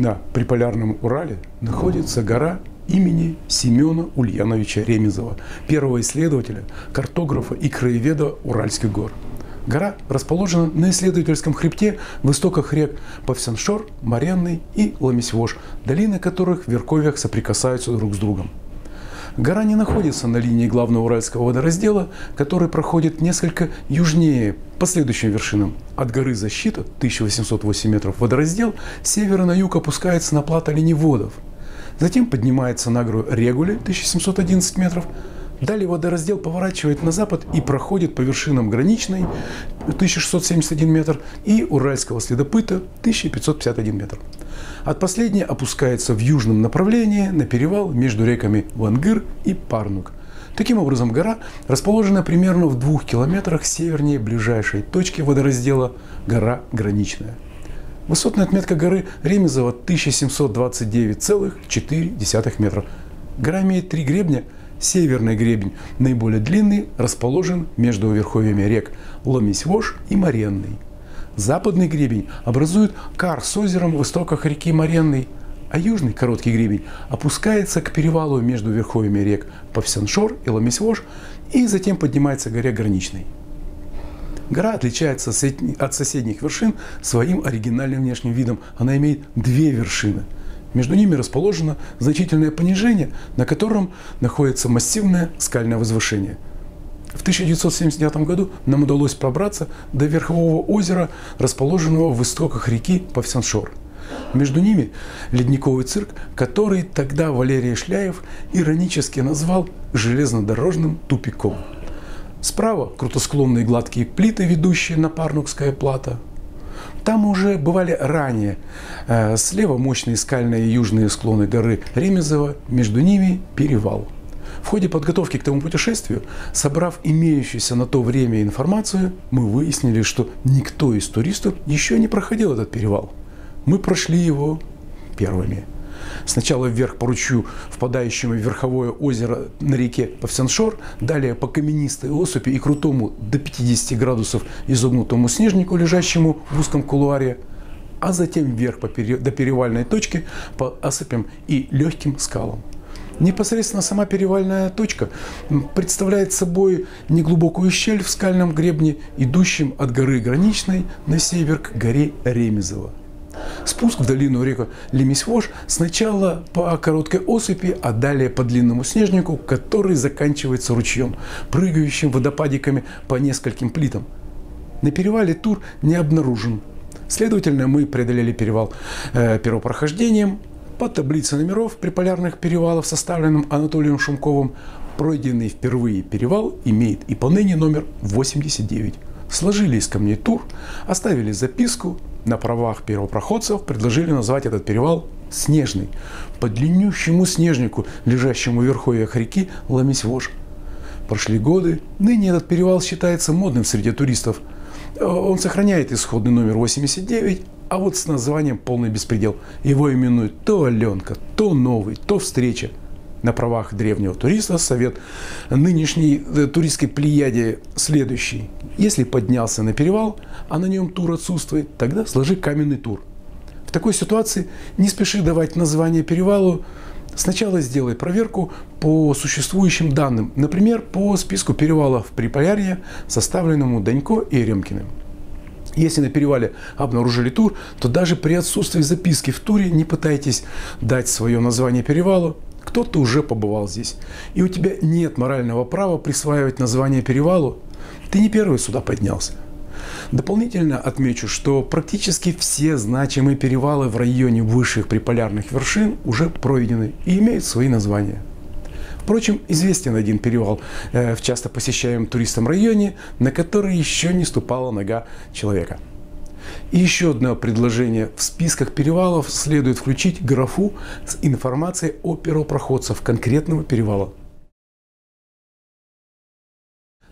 на Приполярном Урале находится гора имени Семёна Ульяновича Ремезова, первого исследователя, картографа и краеведа Уральских гор. Гора расположена на исследовательском хребте в истоках рек Повсяншор, Моренный и Ломесьвож, долины которых в верховьях соприкасаются друг с другом. Гора не находится на линии главного уральского водораздела, который проходит несколько южнее по следующим вершинам. От горы Защита, 1808 метров водораздел, с севера на юг опускается на плато Оленеводов. Затем поднимается на гору Регули, 1711 метров. Далее водораздел поворачивает на запад и проходит по вершинам Граничной, 1671 метр, и Уральского следопыта, 1551 метр. От последней опускается в южном направлении на перевал между реками Вангыр и Парнук. Таким образом, гора расположена примерно в 2 километрах севернее ближайшей точки водораздела – гора Граничная. Высотная отметка горы Ремезова – 1729,4 метра. Гора имеет 3 гребня. Северный гребень, наиболее длинный, расположен между верховьями рек Ломесьвож и Моренный. Западный гребень образует кар с озером в истоках реки Моренный, а южный короткий гребень опускается к перевалу между верховьями рек Повсяншор и Ломесьвож и затем поднимается к горе Граничной. Гора отличается от соседних вершин своим оригинальным внешним видом. Она имеет 2 вершины. Между ними расположено значительное понижение, на котором находится массивное скальное возвышение. В 1979 году нам удалось пробраться до верхового озера, расположенного в истоках реки Повсяншор. Между ними ледниковый цирк, который тогда Валерий Шляев иронически назвал железнодорожным тупиком. Справа крутосклонные гладкие плиты, ведущие на Парнукское плато. Там уже бывали ранее. Слева мощные скальные южные склоны горы Ремезова, между ними перевал. В ходе подготовки к тому путешествию, собрав имеющуюся на то время информацию, мы выяснили, что никто из туристов еще не проходил этот перевал. Мы прошли его первыми. Сначала вверх по ручью, впадающему в верховое озеро на реке Повсяншор, далее по каменистой осыпи и крутому до 50 градусов изогнутому снежнику, лежащему в узком кулуаре, а затем вверх до перевальной точки по осыпям и легким скалам. Непосредственно сама перевальная точка представляет собой неглубокую щель в скальном гребне, идущем от горы Граничной на север к горе Ремезова. Спуск в долину реки Ломесьвож сначала по короткой осыпи, а далее по длинному снежнику, который заканчивается ручьем, прыгающим водопадиками по нескольким плитам. На перевале тур не обнаружен. Следовательно, мы преодолели перевал первопрохождением по таблице номеров приполярных перевалов, составленным Анатолием Шумковым. Пройденный впервые перевал имеет и поныне номер 89. Сложили из камней тур, оставили записку. На правах первопроходцев предложили назвать этот перевал Снежный, по длиннющему снежнику, лежащему в верховьях реки Ломесьвож. Прошли годы, ныне этот перевал считается модным среди туристов. Он сохраняет исходный номер 89, а вот с названием полный беспредел. Его именуют то Аленка, то Новый, то Встреча. На правах древнего туриста совет нынешней туристской плеяде следующий. Если поднялся на перевал, а на нем тур отсутствует, тогда сложи каменный тур. В такой ситуации не спеши давать название перевалу. Сначала сделай проверку по существующим данным, например, по списку перевалов Приполярья, составленному Данько и Ремкиным. Если на перевале обнаружили тур, то даже при отсутствии записки в туре не пытайтесь дать свое название перевалу. Кто-то уже побывал здесь, и у тебя нет морального права присваивать название перевалу. Ты не первый сюда поднялся. Дополнительно отмечу, что практически все значимые перевалы в районе высших приполярных вершин уже пройдены и имеют свои названия. Впрочем, известен один перевал в часто посещаемом туристам районе, на который еще не ступала нога человека. И еще одно предложение. В списках перевалов следует включить графу с информацией о первопроходцах конкретного перевала.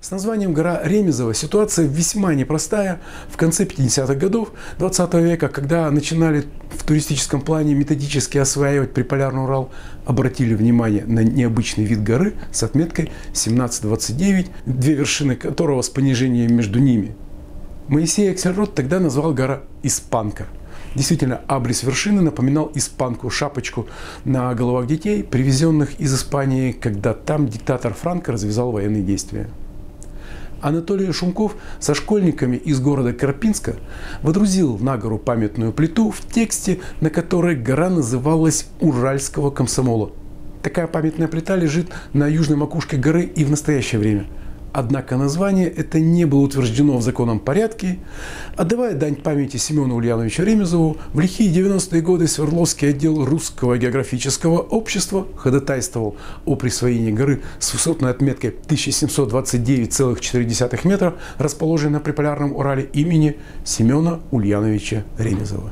С названием гора Ремезова ситуация весьма непростая. В конце 50-х годов 20 века, когда начинали в туристическом плане методически осваивать Приполярный Урал, обратили внимание на необычный вид горы с отметкой 1729, 2 вершины которого с понижением между ними. Моисей Аксельрот тогда назвал гора Испанка. Действительно, абрис вершины напоминал испанку шапочку на головах детей, привезенных из Испании, когда там диктатор Франко развязал военные действия. Анатолий Шумков со школьниками из города Карпинска водрузил на гору памятную плиту в тексте, на которой гора называлась «Уральского комсомола». Такая памятная плита лежит на южной макушке горы и в настоящее время. Однако название это не было утверждено в законном порядке. Отдавая дань памяти Семёну Ульяновичу Ремезову, в лихие 90-е годы Свердловский отдел Русского географического общества ходатайствовал о присвоении горы с высотной отметкой 1729,4 метра, расположенной на Приполярном Урале, имени Семёна Ульяновича Ремезова.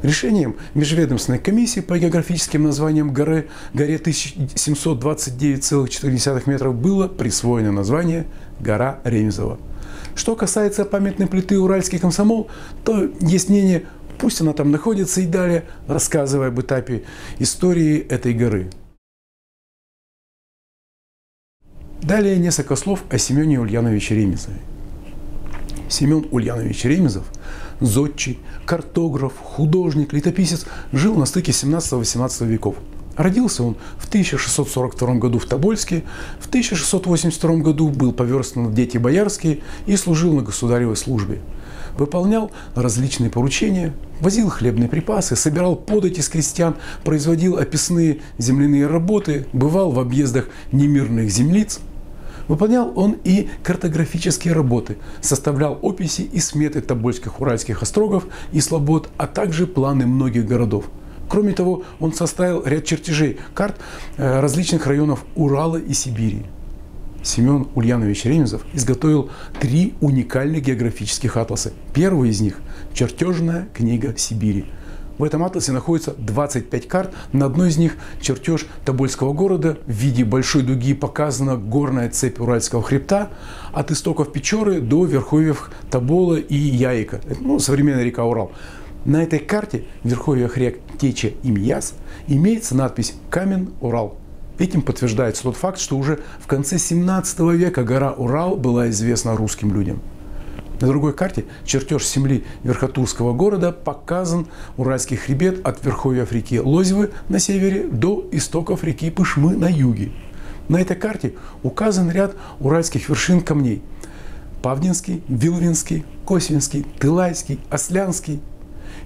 Решением Межведомственной комиссии по географическим названиям горы, горе 1729,4 метров, было присвоено название «Гора Ремезова». Что касается памятной плиты «Уральский комсомол», то есть мнение, пусть она там находится и далее, рассказывая об этапе истории этой горы. Далее несколько слов о Семёне Ульяновиче Ремезове. Семён Ульянович Ремезов, зодчий, картограф, художник, летописец, жил на стыке 17-18 веков. Родился он в 1642 году в Тобольске, в 1682 году был повёрстан в дети боярские и служил на государевой службе. Выполнял различные поручения, возил хлебные припасы, собирал подати с крестьян, производил описные земляные работы, бывал в объездах немирных землиц. Выполнял он и картографические работы, составлял описи и сметы тобольских уральских острогов и слобод, а также планы многих городов. Кроме того, он составил ряд чертежей карт различных районов Урала и Сибири. Семён Ульянович Ремезов изготовил 3 уникальных географических атласа. Первый из них – «Чертежная книга Сибири». В этом атласе находится 25 карт. На одной из них чертеж Тобольского города. В виде большой дуги показана горная цепь Уральского хребта от истоков Печоры до верховьев Тобола и Яика, современная река Урал. На этой карте в верховьях рек Теча и Мияс имеется надпись «Камен-Урал». Этим подтверждается тот факт, что уже в конце 17 века гора Урал была известна русским людям. На другой карте чертеж земли Верхотурского города показан уральский хребет от верховьев реки Лозьвы на севере до истоков реки Пышмы на юге. На этой карте указан ряд уральских вершин камней – Павдинский, Вилвинский, Косвинский, Тылайский, Остлянский.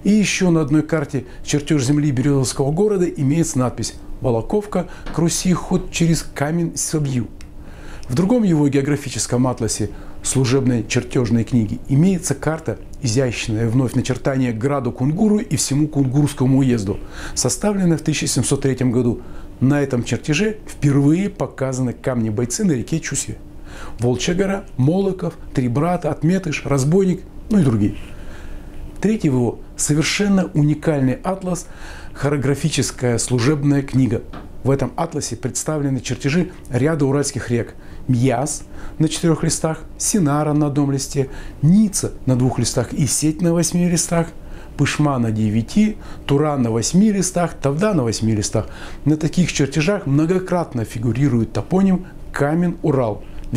И еще на одной карте чертеж земли Березовского города имеется надпись «Волоковка, к Руси ход через Камень-Собью». В другом его географическом атласе служебной чертежной книги имеется карта, изящное вновь начертание граду Кунгуру и всему Кунгурскому уезду, составленная в 1703 году. На этом чертеже впервые показаны камни-бойцы на реке Чусе. Волчья гора, Молоков, Три брата, Отметыш, Разбойник, и другие. Третий его совершенно уникальный атлас – хорографическая служебная книга. В этом атласе представлены чертежи ряда уральских рек – Мьяс на 4 листах, Синара на 1 листе, Ница на 2 листах и Сеть на 8 листах, Пышма на 9, Тура на 8 листах, Тавда на 8 листах. На таких чертежах многократно фигурирует топоним «Камен-Урал» в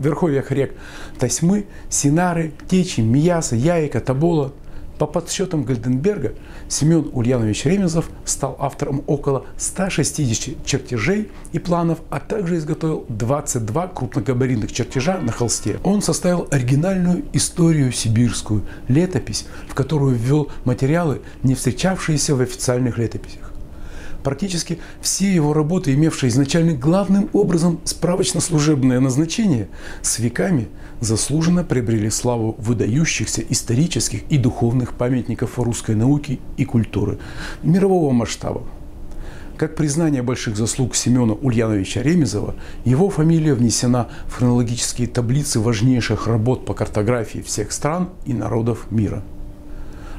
верховьях рек Тасьмы, Синары, Течи, Мияса, Яика, Тобола. По подсчетам Гольденберга, Семён Ульянович Ремезов стал автором около 160 чертежей и планов, а также изготовил 22 крупногабаритных чертежа на холсте. Он составил оригинальную историю сибирскую, летопись, в которую ввел материалы, не встречавшиеся в официальных летописях. Практически все его работы, имевшие изначально главным образом справочно-служебное назначение, с веками заслуженно приобрели славу выдающихся исторических и духовных памятников русской науки и культуры мирового масштаба. Как признание больших заслуг Семёна Ульяновича Ремезова, его фамилия внесена в хронологические таблицы важнейших работ по картографии всех стран и народов мира.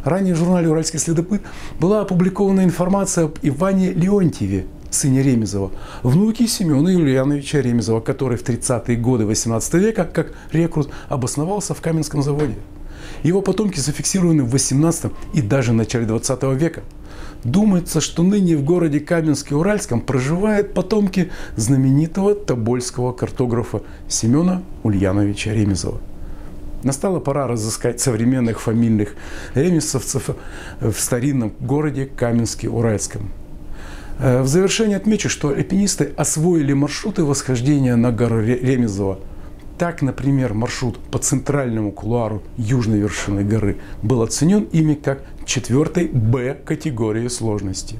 Ранее в журнале «Уральский следопыт» была опубликована информация об Иване Леонтьеве, сыне Ремезова, внуке Семёна Ульяновича Ремезова, который в 30-е годы 18 века как рекрут обосновался в Каменском заводе. Его потомки зафиксированы в 18 и даже начале 20 века. Думается, что ныне в городе Каменске-Уральском проживают потомки знаменитого тобольского картографа Семёна Ульяновича Ремезова. Настала пора разыскать современных фамильных ремесовцев в старинном городе Каменске-Уральском. В завершение отмечу, что альпинисты освоили маршруты восхождения на гору Ремезова. Так, например, маршрут по центральному кулуару южной вершины горы был оценен ими как 4-й Б категории сложности.